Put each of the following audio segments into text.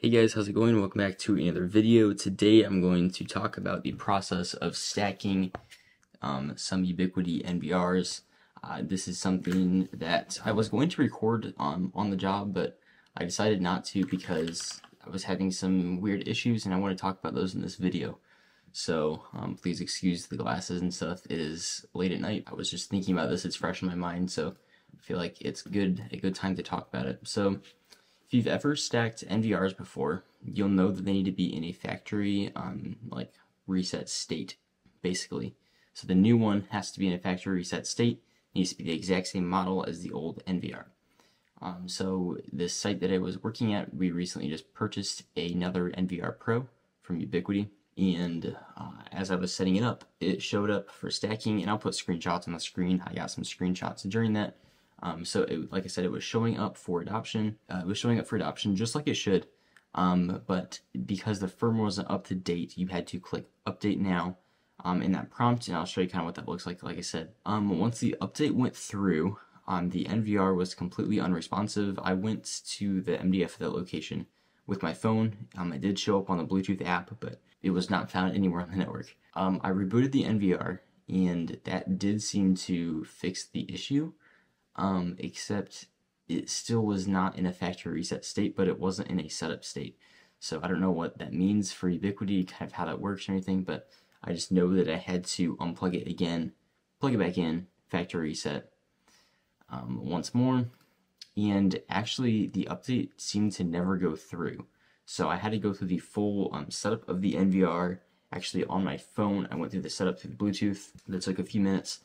Hey guys, how's it going? Welcome back to another video. Today I'm going to talk about the process of stacking some Ubiquiti NVRs. This is something that I was going to record on the job, but I decided not to because I was having some weird issues and I want to talk about those in this video. So please excuse the glasses and stuff. It is late at night. I was just thinking about this. It's fresh in my mind, so I feel like it's a good time to talk about it. So if you've ever stacked NVRs before, you'll know that they need to be in a factory like reset state, basically. So the new one has to be in a factory reset state. It needs to be the exact same model as the old NVR. So this site that I was working at, we recently just purchased another NVR Pro from Ubiquiti, and as I was setting it up, it showed up for stacking, and I'll put screenshots on the screen. I got some screenshots during that. So it, like I said, it was showing up for adoption. It was showing up for adoption just like it should, but because the firmware wasn't up to date, you had to click update now in that prompt, and I'll show you kind of what that looks like. Like I said, once the update went through, the NVR was completely unresponsive. I went to the MDF at that location with my phone. It did show up on the Bluetooth app, but it was not found anywhere on the network. I rebooted the NVR, and that did seem to fix the issue. Except it still was not in a factory reset state, but it wasn't in a setup state. So I don't know what that means for Ubiquiti, kind of how that works or anything, but I just know that I had to unplug it again, plug it back in, factory reset once more, and actually the update seemed to never go through. So I had to go through the full setup of the NVR, actually on my phone. I went through the setup through the Bluetooth. That took a few minutes.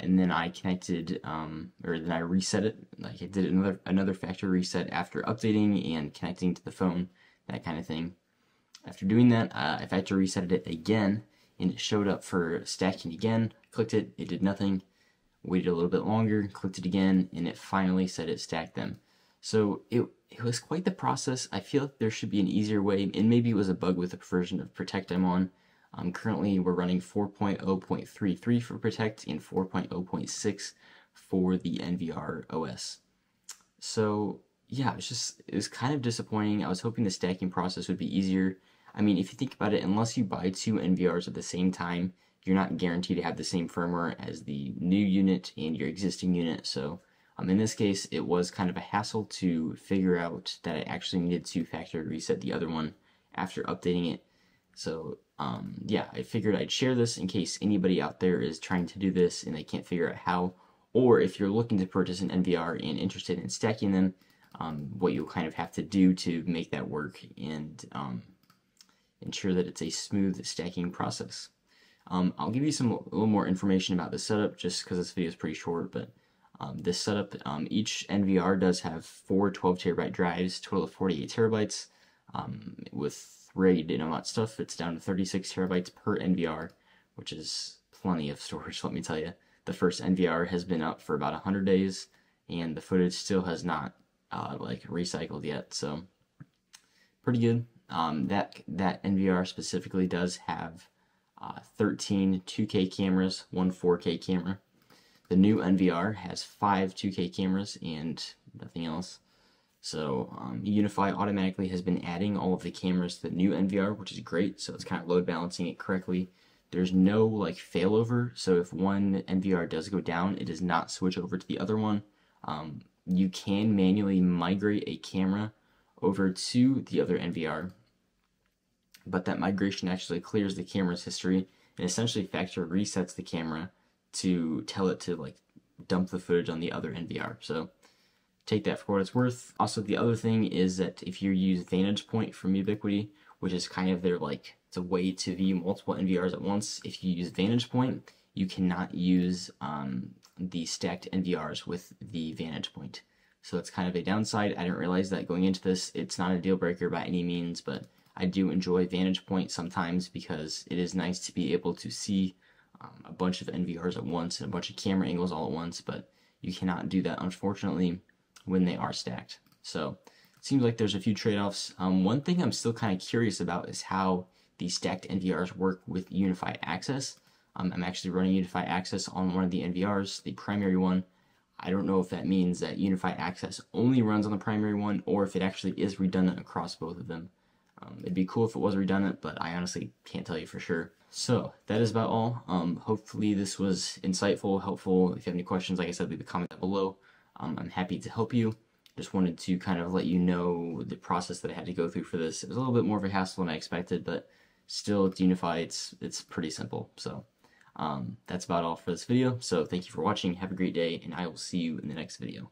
And then I connected, then I reset it. Like I did another factory reset after updating and connecting to the phone, that kind of thing. After doing that, I factory resetted it again, and it showed up for stacking again. Clicked it, it did nothing. Waited a little bit longer, clicked it again, and it finally said it stacked them. So it was quite the process. I feel like there should be an easier way, and maybe it was a bug with the version of Protect I'm on. Currently, we're running 4.0.33 for Protect and 4.0.6 for the NVR OS. So yeah, it was kind of disappointing. I was hoping the stacking process would be easier. I mean, if you think about it, unless you buy two NVRs at the same time, you're not guaranteed to have the same firmware as the new unit and your existing unit. So in this case, it was kind of a hassle to figure out that I actually needed to factory reset the other one after updating it. So yeah, I figured I'd share this in case anybody out there is trying to do this and they can't figure out how, or if you're looking to purchase an NVR and interested in stacking them, what you'll kind of have to do to make that work and ensure that it's a smooth stacking process. I'll give you a little more information about the setup just because this video is pretty short, but this setup, each NVR does have four 12-terabyte drives, total of 48 terabytes, with RAID and all that stuff. It's down to 36 terabytes per NVR, which is plenty of storage, let me tell you. The first NVR has been up for about 100 days, and the footage still has not recycled yet, so pretty good. That NVR specifically does have 13 2K cameras, one 4K camera. The new NVR has 5 2K cameras and nothing else. So UniFi automatically has been adding all of the cameras to the new NVR, which is great. So it's kind of load balancing it correctly. There's no failover. So if one NVR does go down, it does not switch over to the other one. You can manually migrate a camera over to the other NVR, but that migration actually clears the camera's history and essentially factory resets the camera to tell it to dump the footage on the other NVR. So take that for what it's worth. Also, the other thing is that if you use Vantage Point from Ubiquiti, which is kind of their, it's a way to view multiple NVRs at once. If you use Vantage Point, you cannot use the stacked NVRs with the Vantage Point. So that's kind of a downside. I didn't realize that going into this. It's not a deal breaker by any means, but I do enjoy Vantage Point sometimes because it is nice to be able to see a bunch of NVRs at once and a bunch of camera angles all at once, but you cannot do that, unfortunately, when they are stacked. So it seems like there's a few trade-offs. One thing I'm still kind of curious about is how the stacked NVRs work with UniFi Access. I'm actually running UniFi Access on one of the NVRs, the primary one. I don't know if that means that UniFi Access only runs on the primary one or if it actually is redundant across both of them. It'd be cool if it was redundant, but I honestly can't tell you for sure. So that is about all. Hopefully this was insightful, helpful. If you have any questions, like I said, leave a comment down below. I'm happy to help you. Just wanted to kind of let you know the process that I had to go through for this. It was a little bit more of a hassle than I expected, but still, it's UniFi. It's pretty simple. So that's about all for this video. So thank you for watching. Have a great day, and I will see you in the next video.